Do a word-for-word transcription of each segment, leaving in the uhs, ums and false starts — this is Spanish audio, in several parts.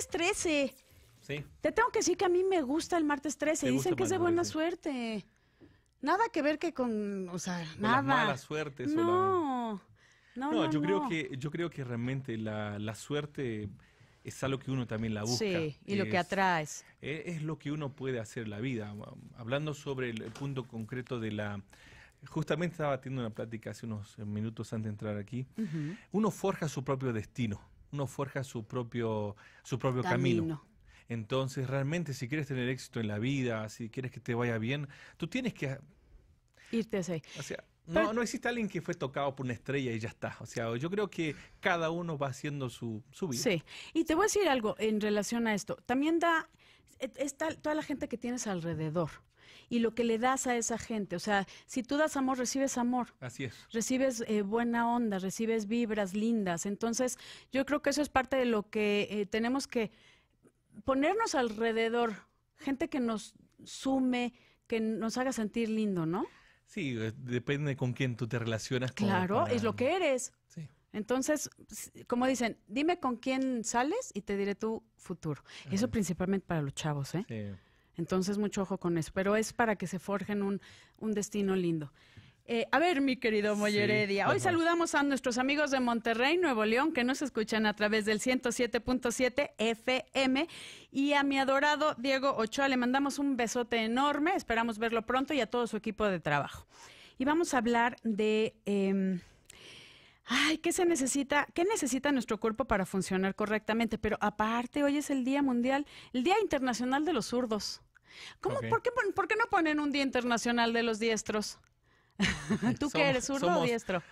martes trece. Sí. Te tengo que decir que a mí me gusta el martes trece. Dicen que es de buena suerte. Nada que ver que con, o sea, nada. Mala suerte. No, no, no. Yo creo que, yo creo que realmente la, la suerte es algo que uno también la busca. Sí, y es lo que atraes. Es, es lo que uno puede hacer en la vida. Hablando sobre el punto concreto de la... Justamente estaba teniendo una plática hace unos minutos antes de entrar aquí. Uh-huh. Uno forja su propio destino. Uno forja su propio, su propio camino. camino. Entonces, realmente, si quieres tener éxito en la vida, si quieres que te vaya bien, tú tienes que... irte así. O sea, Pero... no, no existe alguien que fue tocado por una estrella y ya está. O sea, yo creo que cada uno va haciendo su, su vida. Sí. Y te voy a decir algo en relación a esto. También da... está toda la gente que tienes alrededor y lo que le das a esa gente. O sea, si tú das amor, recibes amor. Así es. Recibes eh, buena onda, recibes vibras lindas. Entonces, yo creo que eso es parte de lo que eh, tenemos que... ponernos alrededor, gente que nos sume, que nos haga sentir lindo, ¿no? Sí, depende con quién tú te relacionas. Claro, para... es lo que eres. Sí. Entonces, como dicen, dime con quién sales y te diré tu futuro. Ajá. Eso principalmente para los chavos, ¿eh? Sí. Entonces, mucho ojo con eso, pero es para que se forjen un, un destino lindo. Eh, a ver, mi querido Moy Heredia, sí, hoy saludamos a nuestros amigos de Monterrey, Nuevo León, que nos escuchan a través del ciento siete punto siete F M, y a mi adorado Diego Ochoa le mandamos un besote enorme, esperamos verlo pronto, y a todo su equipo de trabajo. Y vamos a hablar de... Eh, ay, ¿qué se necesita? ¿Qué necesita nuestro cuerpo para funcionar correctamente? Pero aparte, hoy es el Día Mundial, el Día Internacional de los Zurdos. ¿Cómo, okay. ¿por qué, por qué no ponen un Día Internacional de los Diestros? ¿Tú qué eres, zurdo somos, o diestro?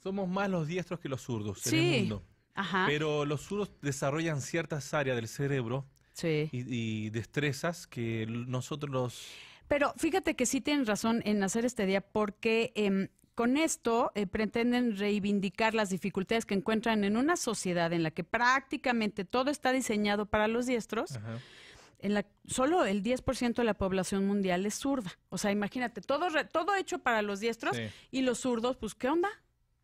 Somos más los diestros que los zurdos, sí, en el mundo. Ajá. Pero los zurdos desarrollan ciertas áreas del cerebro, sí, y, y destrezas que nosotros los... Pero fíjate que sí tienen razón en hacer este día porque... Eh, con esto eh, pretenden reivindicar las dificultades que encuentran en una sociedad en la que prácticamente todo está diseñado para los diestros. Ajá. En la, solo el diez por ciento de la población mundial es zurda. O sea, imagínate, todo, re, todo hecho para los diestros, sí, y los zurdos, pues, ¿qué onda?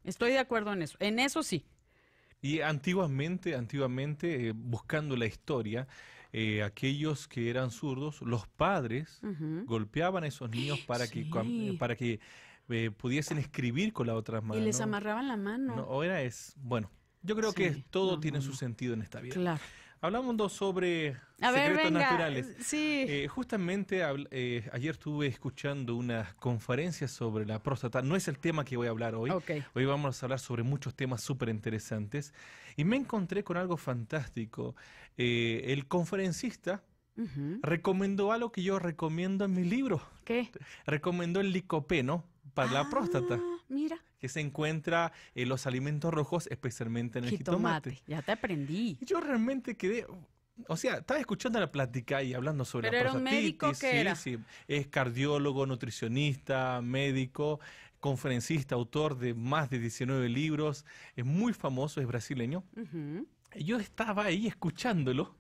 Estoy de acuerdo en eso, en eso sí. Y antiguamente, antiguamente, eh, buscando la historia, eh, aquellos que eran zurdos, los padres, uh-huh, golpeaban a esos niños para, sí, que... Para que eh, pudiesen escribir con la otra mano. Y les, ¿no?, amarraban la mano. No, o era es... Bueno, yo creo, sí, que todo no, tiene no. su sentido en esta vida. Claro. Hablando sobre a secretos ver, naturales, sí. eh, justamente eh, ayer estuve escuchando unas conferencias sobre la próstata. No es el tema que voy a hablar hoy. Okay. Hoy vamos a hablar sobre muchos temas súper interesantes. Y me encontré con algo fantástico. Eh, el conferencista, uh-huh, recomendó algo que yo recomiendo en mi libro. ¿Qué? Recomendó el licopeno para ah, la próstata. Mira. Que se encuentra en los alimentos rojos, especialmente en jitomate. el jitomate. Ya te aprendí. Yo realmente quedé, o sea, estaba escuchando la plática y hablando sobre Pero la prostatitis. Pero era un médico, sí, sí, es cardiólogo, nutricionista, médico, conferencista, autor de más de diecinueve libros, es muy famoso, es brasileño. Uh-huh. Yo estaba ahí escuchándolo,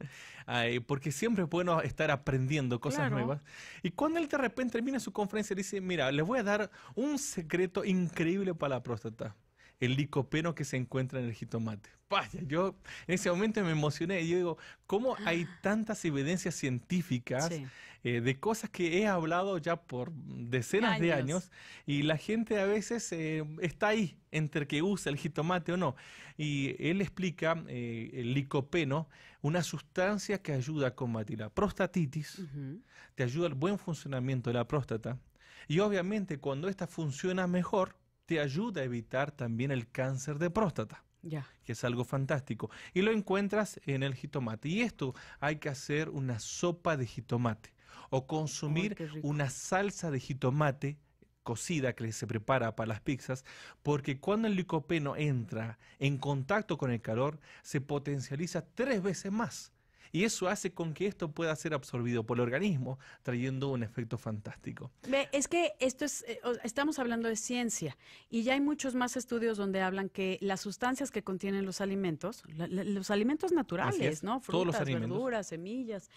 eh, porque siempre es bueno estar aprendiendo cosas, claro, nuevas. Y cuando él de repente termina su conferencia, dice, mira, les voy a dar un secreto increíble para la próstata. El licopeno que se encuentra en el jitomate. Vaya, yo en ese momento me emocioné y yo digo, ¿cómo hay tantas evidencias científicas, sí, eh, de cosas que he hablado ya por decenas de años y la gente a veces eh, está ahí entre que usa el jitomate o no? Y él explica eh, el licopeno, una sustancia que ayuda a combatir la prostatitis, uh-huh, te ayuda al buen funcionamiento de la próstata y obviamente cuando esta funciona mejor, te ayuda a evitar también el cáncer de próstata, ya, que es algo fantástico. Y lo encuentras en el jitomate. Y esto hay que hacer una sopa de jitomate o consumir Uy, una salsa de jitomate cocida que se prepara para las pizzas, porque cuando el licopeno entra en contacto con el calor, se potencializa tres veces más. Y eso hace con que esto pueda ser absorbido por el organismo, trayendo un efecto fantástico. Es que esto es, estamos hablando de ciencia, y ya hay muchos más estudios donde hablan que las sustancias que contienen los alimentos, la, la, los alimentos naturales, ¿no? Frutas, verduras, semillas,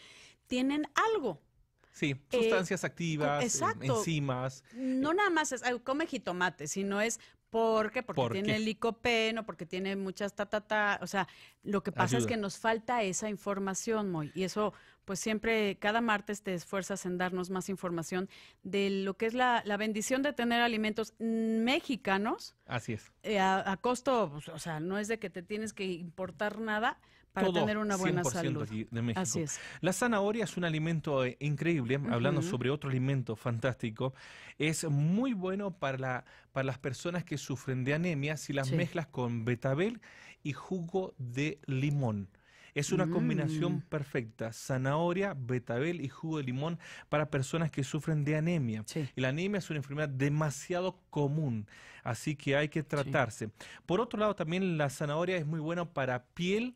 tienen algo. Sí, sustancias eh, activas, exacto, enzimas. No nada más es, come jitomate, sino es ¿Por qué? Porque ¿Por tiene qué? licopeno, porque tiene muchas ta, ta, ta. O sea, lo que pasa Ayuda. es que nos falta esa información, Moy. Y eso, pues siempre, cada martes te esfuerzas en darnos más información de lo que es la, la bendición de tener alimentos mexicanos. Así es. Eh, a, a costo, pues, o sea, no es de que te tienes que importar nada para Todo tener una buena salud. De México. Así es. La zanahoria es un alimento eh, increíble, uh-huh. hablando sobre otro alimento fantástico. Es muy bueno para, la, para las personas que sufren de anemia si las sí. mezclas con betabel y jugo de limón. Es una mm. combinación perfecta, zanahoria, betabel y jugo de limón para personas que sufren de anemia. Sí. Y la anemia es una enfermedad demasiado común, así que hay que tratarse. Sí. Por otro lado, también la zanahoria es muy buena para piel,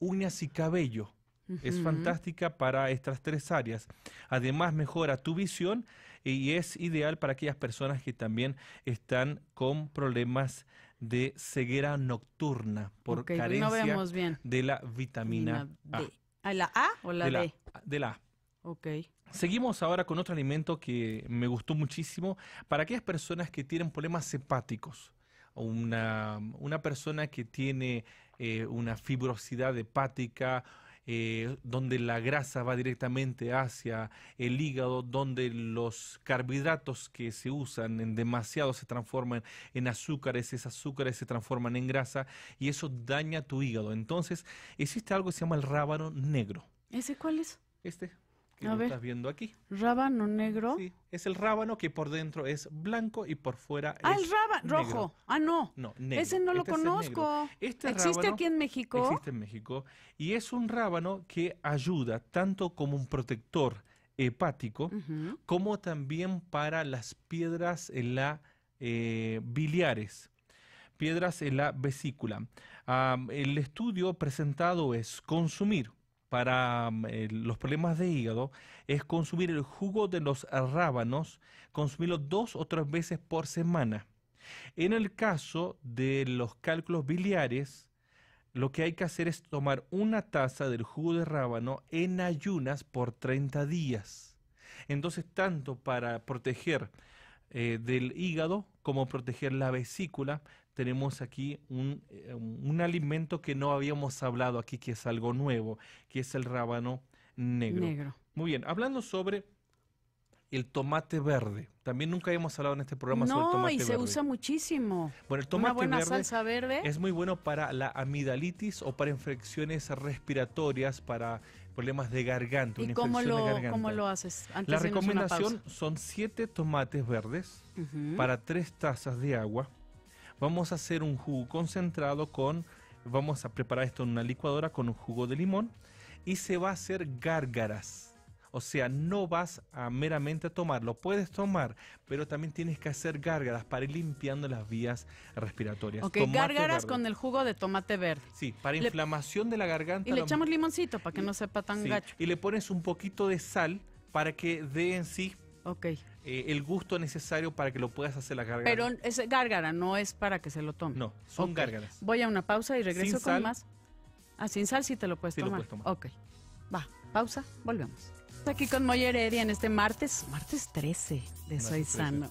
uñas y cabello. Uh-huh. Es fantástica para estas tres áreas. Además, mejora tu visión y es ideal para aquellas personas que también están con problemas de ceguera nocturna por okay, carencia no bien. de la vitamina A. ¿A la A o la de D? La, de la A. Okay. Seguimos ahora con otro alimento que me gustó muchísimo para aquellas personas que tienen problemas hepáticos. Una, una persona que tiene eh, una fibrosidad hepática, Eh, donde la grasa va directamente hacia el hígado, donde los carbohidratos que se usan en demasiado se transforman en azúcares, esos azúcares se transforman en grasa y eso daña tu hígado. Entonces, existe algo que se llama el rábano negro. ¿Ese cuál es? Este, que A lo ver. estás viendo aquí. ¿Rábano negro? Sí, es el rábano que por dentro es blanco y por fuera ah, es el rábano rojo. Negro. Ah, no. No, negro. Ese no lo este conozco. Es este ¿Existe rábano, aquí en México? Existe en México. Y es un rábano que ayuda tanto como un protector hepático, uh-huh. como también para las piedras en la eh, biliares, piedras en la vesícula. Um, el estudio presentado es consumir. Para eh, los problemas de hígado, es consumir el jugo de los rábanos, consumirlo dos o tres veces por semana. En el caso de los cálculos biliares, lo que hay que hacer es tomar una taza del jugo de rábano en ayunas por treinta días. Entonces, tanto para proteger eh, del hígado como proteger la vesícula, tenemos aquí un, un alimento que no habíamos hablado aquí, que es algo nuevo, que es el rábano negro. negro. Muy bien, hablando sobre el tomate verde. También nunca habíamos hablado en este programa no, sobre el tomate verde. No, y se verde. usa muchísimo. Bueno, el tomate Una buena verde salsa verde es muy bueno para la amigdalitis o para infecciones respiratorias, para problemas de garganta, ¿Y una cómo infección lo, de garganta. ¿Cómo lo haces? Antes la recomendación son siete tomates verdes uh-huh. para tres tazas de agua. Vamos a hacer un jugo concentrado con, vamos a preparar esto en una licuadora con un jugo de limón y se va a hacer gárgaras. O sea, no vas a meramente tomarlo, puedes tomar, pero también tienes que hacer gárgaras para ir limpiando las vías respiratorias. Ok, tomate gárgaras verde. con el jugo de tomate verde. Sí, para le... inflamación de la garganta. Y le lo... echamos limoncito para que y... no sepa tan sí. gacho. Y le pones un poquito de sal para que dé en sí okay. eh, el gusto necesario para que lo puedas hacer la gárgara. Pero es gárgara, no es para que se lo tome. No, son okay. gárgaras. Voy a una pausa y regreso sin con sal. más. Ah, sin sal sí te lo puedes sí tomar. Lo puedes tomar. Ok, va, pausa, volvemos. Aquí con Moy Heredia en este martes, martes trece de Soy Sano.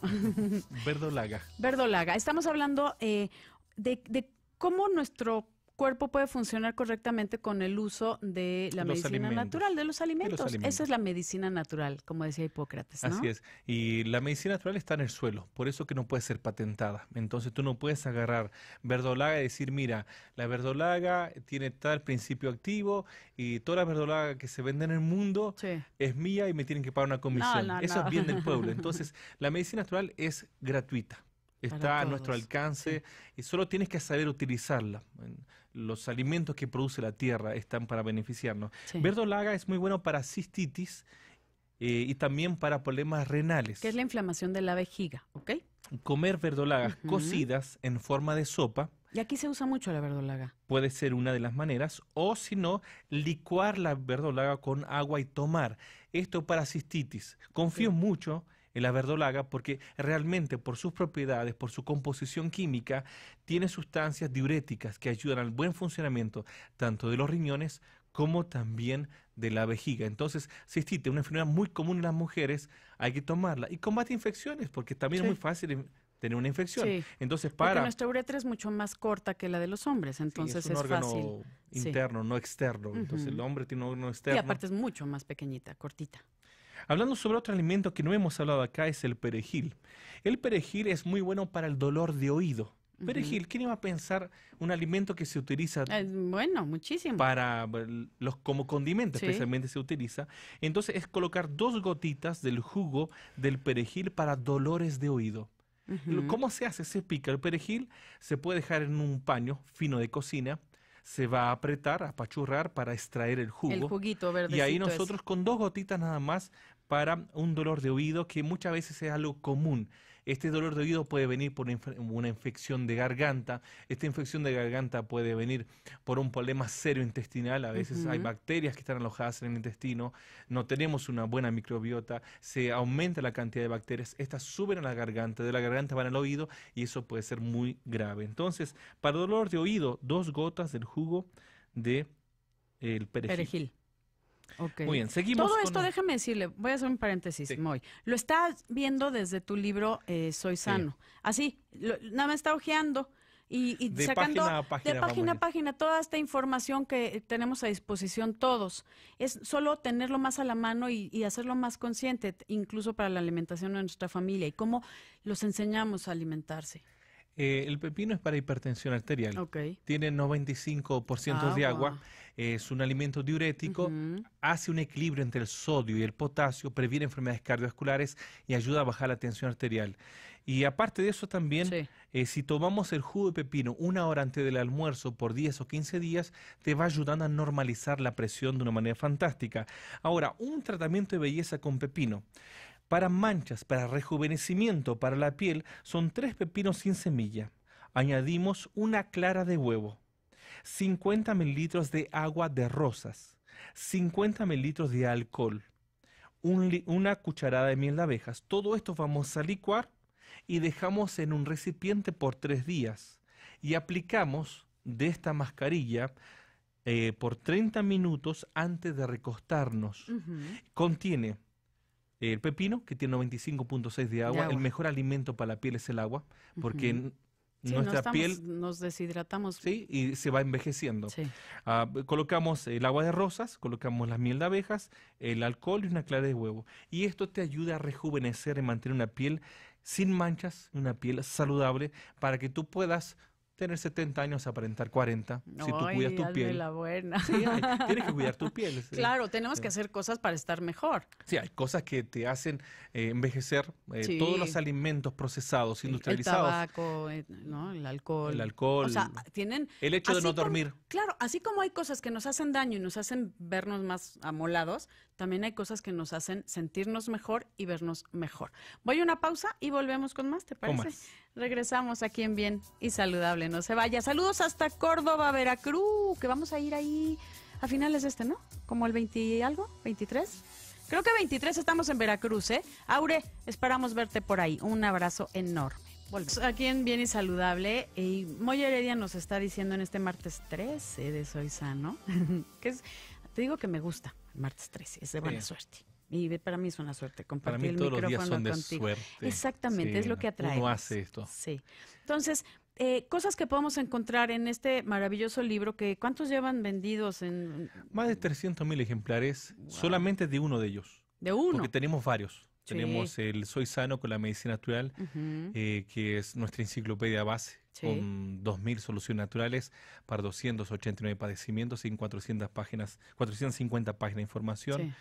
Verdolaga. Verdolaga. Estamos hablando eh, de, de cómo nuestro cuerpo puede funcionar correctamente con el uso de la los medicina alimentos. natural, de los, alimentos. de los alimentos. Esa es la medicina natural, como decía Hipócrates, ¿no? Así es. Y la medicina natural está en el suelo, por eso que no puede ser patentada. Entonces tú no puedes agarrar verdolaga y decir, mira, la verdolaga tiene tal principio activo y todas las verdolagas que se venden en el mundo sí. es mía y me tienen que pagar una comisión. No, no, eso no. es bien del pueblo. Entonces la medicina natural es gratuita. Está a nuestro alcance sí. y solo tienes que saber utilizarla. Los alimentos que produce la tierra están para beneficiarnos. Sí. Verdolaga es muy bueno para cistitis eh, y también para problemas renales. Que es la inflamación de la vejiga, ¿ok? Comer verdolagas uh-huh. cocidas en forma de sopa. Y aquí se usa mucho la verdolaga. Puede ser una de las maneras, o si no, licuar la verdolaga con agua y tomar. Esto para cistitis. Confío sí. mucho la verdolaga porque realmente por sus propiedades, por su composición química, tiene sustancias diuréticas que ayudan al buen funcionamiento tanto de los riñones como también de la vejiga. Entonces, si existe una enfermedad muy común en las mujeres, hay que tomarla. Y combate infecciones porque también sí. es muy fácil tener una infección. Sí. Entonces, para... Porque nuestra uretra es mucho más corta que la de los hombres, entonces sí, es, un es órgano fácil. Interno, sí. No externo. Entonces, uh-huh. El hombre tiene un órgano externo. Y aparte es mucho más pequeñita, cortita. Hablando sobre otro alimento que no hemos hablado acá, es el perejil. El perejil es muy bueno para el dolor de oído. Uh-huh. Perejil, ¿quién iba a pensar un alimento que se utiliza? Eh, bueno, muchísimo. Para los, como condimento, sí. Especialmente se utiliza. Entonces, es colocar dos gotitas del jugo del perejil para dolores de oído. Uh-huh. ¿Cómo se hace? Se pica el perejil, se puede dejar en un paño fino de cocina, se va a apretar, a apachurrar para extraer el jugo. El juguito verdecito. Y ahí nosotros es. Con dos gotitas nada más para un dolor de oído que muchas veces es algo común. Este dolor de oído puede venir por una infección de garganta, esta infección de garganta puede venir por un problema serio intestinal, a veces uh-huh. Hay bacterias que están alojadas en el intestino, no tenemos una buena microbiota, se aumenta la cantidad de bacterias, estas suben a la garganta, de la garganta van al oído y eso puede ser muy grave. Entonces, para dolor de oído, dos gotas del jugo de, eh, el perejil. perejil. Okay. Muy bien, seguimos. Todo esto, con... déjame decirle, voy a hacer un paréntesis, sí. Moy. Lo estás viendo desde tu libro eh, Soy Sano. Sí. Así, lo, nada más está ojeando y, y de sacando página a página, de página a página toda esta información que tenemos a disposición todos. Es solo tenerlo más a la mano y, y hacerlo más consciente, incluso para la alimentación de nuestra familia y cómo los enseñamos a alimentarse. Eh, el pepino es para hipertensión arterial. Okay. Tiene noventa y cinco por ciento agua. de agua. Es un alimento diurético, uh-huh. Hace un equilibrio entre el sodio y el potasio, previene enfermedades cardiovasculares y ayuda a bajar la tensión arterial. Y aparte de eso también, sí. eh, si tomamos el jugo de pepino una hora antes del almuerzo por diez o quince días, te va ayudando a normalizar la presión de una manera fantástica. Ahora, un tratamiento de belleza con pepino. Para manchas, para rejuvenecimiento, para la piel, son tres pepinos sin semilla. Añadimos una clara de huevo. cincuenta mililitros de agua de rosas, cincuenta mililitros de alcohol, un una cucharada de miel de abejas. Todo esto vamos a licuar y dejamos en un recipiente por tres días. Y aplicamos de esta mascarilla eh, por treinta minutos antes de recostarnos. Uh-huh. Contiene el pepino, que tiene noventa y cinco punto seis de agua. De agua. El mejor alimento para la piel es el agua, porque... Uh-huh. Sí, nuestra no estamos, piel nos deshidratamos. Sí, y se va envejeciendo. Sí. Uh, colocamos el agua de rosas, colocamos la miel de abejas, el alcohol y una clara de huevo. Y esto te ayuda a rejuvenecer y mantener una piel sin manchas, una piel saludable, para que tú puedas tener setenta años, aparentar cuarenta, no, si tú cuidas tu piel. La buena. Sí, hay, tienes que cuidar tu piel. Sí. Claro, tenemos sí. que hacer cosas para estar mejor. Sí, hay cosas que te hacen eh, envejecer. Eh, sí. Todos los alimentos procesados, industrializados. El, el tabaco, eh, ¿no? El alcohol. El alcohol. O sea, tienen... El hecho de no dormir. Como, claro, así como hay cosas que nos hacen daño y nos hacen vernos más amolados, también hay cosas que nos hacen sentirnos mejor y vernos mejor. Voy a una pausa y volvemos con más, ¿te parece? Más. Regresamos aquí en Bien y Saludable. No se vaya. Saludos hasta Córdoba, Veracruz, que vamos a ir ahí a finales de este, ¿no? Como el veinte y algo, veintitrés. Creo que veintitrés estamos en Veracruz, ¿eh? Aure, esperamos verte por ahí. Un abrazo enorme. Volvemos. Aquí en Bien y Saludable, y Moisés Heredia nos está diciendo en este martes trece de Soy Sano, que es, te digo que me gusta el martes trece, es de buena sí. suerte. Y para mí es una suerte compartir para mí todos el micrófono los días son contigo. De suerte. Exactamente, sí, es lo que atrae. Uno hace esto. Sí. Entonces... Eh, cosas que podemos encontrar en este maravilloso libro, que ¿cuántos llevan vendidos? En más de trescientos mil ejemplares, wow. Solamente de uno de ellos. ¿De uno? Porque tenemos varios. Sí. Tenemos el Soy Sano con la medicina natural, uh-huh. eh, que es nuestra enciclopedia base, sí. Con dos mil soluciones naturales para doscientos ochenta y nueve padecimientos y cuatrocientas páginas, cuatrocientas cincuenta páginas de información. Sí.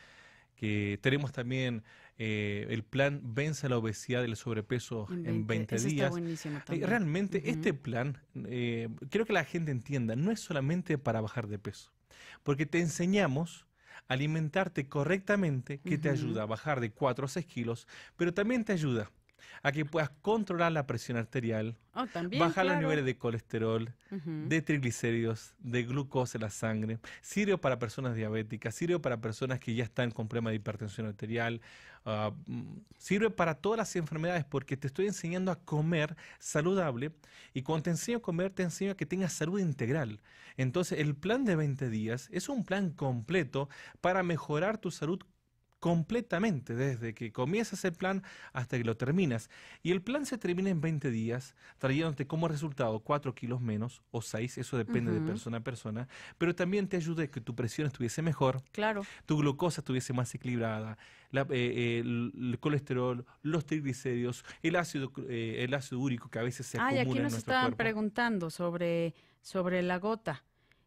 Que tenemos también eh, el plan Vence la obesidad y el sobrepeso en veinte días. Está buenísimo también. Realmente uh-huh. Este plan, eh, quiero que la gente entienda, no es solamente para bajar de peso, porque te enseñamos a alimentarte correctamente, que uh-huh. Te ayuda a bajar de cuatro a seis kilos, pero también te ayuda a que puedas controlar la presión arterial, oh, también, bajar claro. Los niveles de colesterol, uh-huh. De triglicéridos, de glucosa en la sangre, sirve para personas diabéticas, sirve para personas que ya están con problemas de hipertensión arterial, uh, sirve para todas las enfermedades porque te estoy enseñando a comer saludable y cuando te enseño a comer te enseño a que tengas salud integral. Entonces el plan de veinte días es un plan completo para mejorar tu salud completamente, desde que comienzas el plan hasta que lo terminas. Y el plan se termina en veinte días, trayéndote como resultado cuatro kilos menos o seis, eso depende uh-huh. de persona a persona, pero también te ayuda a que tu presión estuviese mejor, claro. tu glucosa estuviese más equilibrada, la, eh, eh, el colesterol, los triglicéridos, el ácido, eh, el ácido úrico que a veces se ah, acumula en nuestro cuerpo. Ah, y aquí nos estaban preguntando sobre, sobre la gota.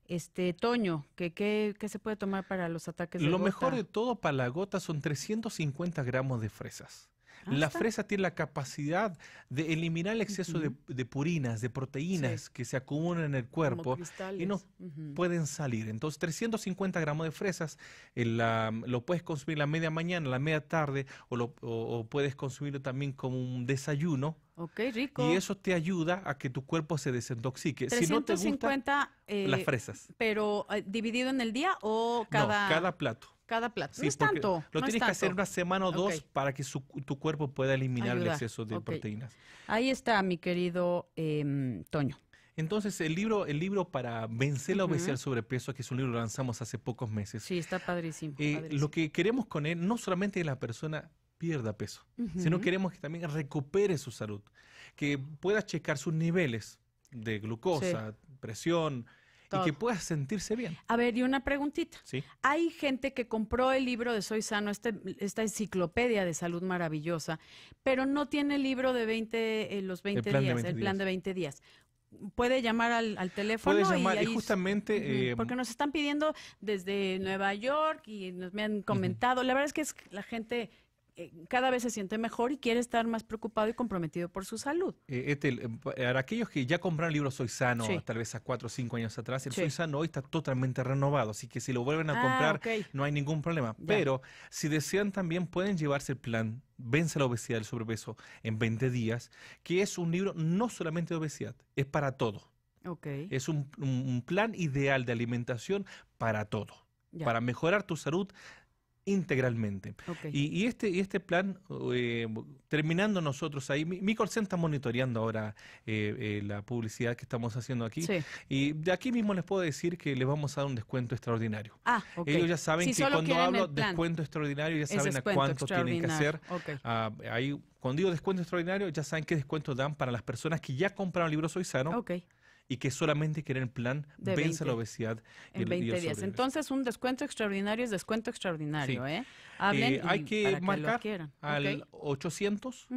Este, Toño, ¿qué, qué, ¿qué se puede tomar para los ataques de gota? Lo mejor de todo para la gota son trescientos cincuenta gramos de fresas. Ah, la está. fresa tiene la capacidad de eliminar el exceso uh-huh. de, de purinas, de proteínas sí. que se acumulan en el cuerpo y no uh-huh. pueden salir. Entonces, trescientos cincuenta gramos de fresas en la, lo puedes consumir la media mañana, la media tarde, o, lo, o, o puedes consumirlo también como un desayuno. Ok, rico. Y eso te ayuda a que tu cuerpo se desintoxique. trescientos cincuenta, si no te gustan eh, las fresas. ¿Pero eh, dividido en el día o cada...? No, cada plato. Cada plato. Sí, no es tanto. Lo no tienes tanto. que hacer una semana o dos okay. para que su, tu cuerpo pueda eliminar Ayuda. el exceso de okay. proteínas. Ahí está, mi querido eh, Toño. Entonces, el libro el libro para vencer la obesidad, uh-huh. el sobrepeso, que es un libro que lanzamos hace pocos meses. Sí, está padrísimo. Eh, padrísimo. Lo que queremos con él, no solamente la persona pierda peso, uh-huh. sino queremos que también recupere su salud, que pueda checar sus niveles de glucosa, sí. presión... Todo. Y que puedas sentirse bien. A ver, y una preguntita. ¿Sí? Hay gente que compró el libro de Soy Sano, este, esta enciclopedia de salud maravillosa, pero no tiene el libro de veinte, eh, los veinte el días, veinte el plan días. de veinte días. Puede llamar al, al teléfono. Puede llamar, y, ahí, y justamente... Uh-huh, eh, porque nos están pidiendo desde Nueva York y nos me han comentado. Uh-huh. La verdad es que es, la gente... cada vez se siente mejor y quiere estar más preocupado y comprometido por su salud. Eh, Ethel, para aquellos que ya compraron el libro Soy Sano, sí. tal vez a cuatro o cinco años atrás, el sí. Soy Sano hoy está totalmente renovado, así que si lo vuelven a ah, comprar okay. no hay ningún problema. Ya. Pero si desean también pueden llevarse el plan Vence la obesidad y el sobrepeso en veinte días, que es un libro no solamente de obesidad, es para todo. Okay. Es un, un plan ideal de alimentación para todo, ya. para mejorar tu salud integralmente. Okay. Y, y, este, y este plan, eh, terminando nosotros ahí, mi, mi Corsen está monitoreando ahora eh, eh, la publicidad que estamos haciendo aquí, sí. y de aquí mismo les puedo decir que les vamos a dar un descuento extraordinario. Ah, okay. Ellos ya saben si que cuando hablo de descuento extraordinario, ya saben a cuánto tienen que hacer. Okay. Ah, ahí, cuando digo descuento extraordinario, ya saben qué descuento dan para las personas que ya compraron el libro Soy Sano. Okay. y que solamente quieren el plan Vence la obesidad en veinte días. Entonces, un descuento extraordinario es descuento extraordinario. Sí. ¿eh? Hablen eh, hay que para marcar que lo al okay. ochocientos,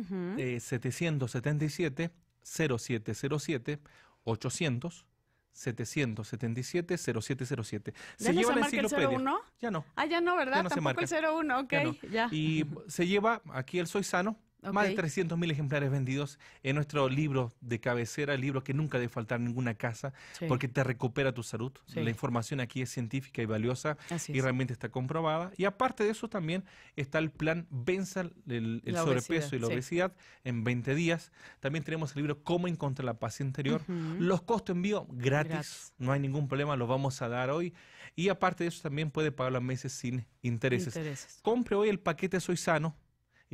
setecientos setenta y siete, cero siete cero siete, ochocientos, setecientos setenta y siete, cero siete cero siete. ¿Ya se marca el cero uno? Ya no. Ah, ya no, ¿verdad? Ya no Tampoco se marca. el cero uno, ok. Ya no. ya. Y se lleva aquí el Soy Sano. Okay. Más de trescientos mil ejemplares vendidos en nuestro libro de cabecera, libro que nunca debe faltar en ninguna casa, sí. porque te recupera tu salud. Sí. La información aquí es científica y valiosa Así y es. realmente está comprobada. Y aparte de eso también está el plan Venza el, el sobrepeso obesidad. y la sí. obesidad en veinte días. También tenemos el libro Cómo encontrar la paz interior. Uh-huh. Los costos de envío gratis. gratis, no hay ningún problema, los vamos a dar hoy. Y aparte de eso también puede pagar los meses sin intereses. intereses. Compre hoy el paquete Soy Sano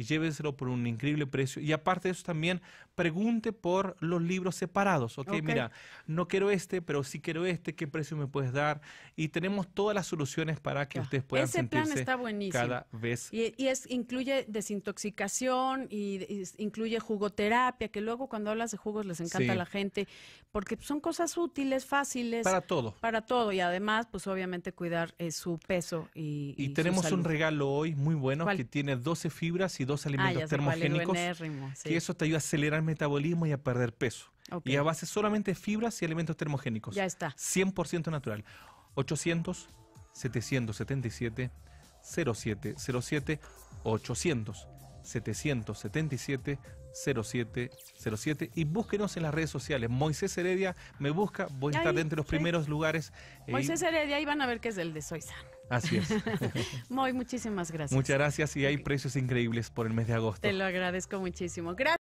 y lléveselo por un increíble precio. Y aparte de eso también, pregunte por los libros separados. Okay, okay. Mira, no quiero este, pero sí quiero este, ¿qué precio me puedes dar? Y tenemos todas las soluciones para que ya. ustedes puedan Ese sentirse plan está buenísimo. cada vez. Y, y es, incluye desintoxicación, y, y incluye jugoterapia, que luego cuando hablas de jugos les encanta sí. a la gente, porque son cosas útiles, fáciles. Para todo. Para todo, y además, pues obviamente cuidar eh, su peso y, y, y tenemos su salud. Un regalo hoy muy bueno, ¿Cuál? que tiene doce fibras y dos alimentos ah, termogénicos, sí. que eso te ayuda a acelerar el metabolismo y a perder peso. Okay. Y a base solamente de fibras y alimentos termogénicos. Ya está. cien por ciento natural. ochocientos, setecientos setenta y siete, cero siete cero siete, ochocientos, setecientos setenta y siete, cero siete cero siete, y búsquenos en las redes sociales. Moisés Heredia me busca, voy a estar dentro de los sí. primeros lugares. Moisés Heredia, ahí van a ver que es el de Soy Sano. Así es. Muy, muchísimas gracias. Muchas gracias, y hay okay. precios increíbles por el mes de agosto. Te lo agradezco muchísimo. Gracias.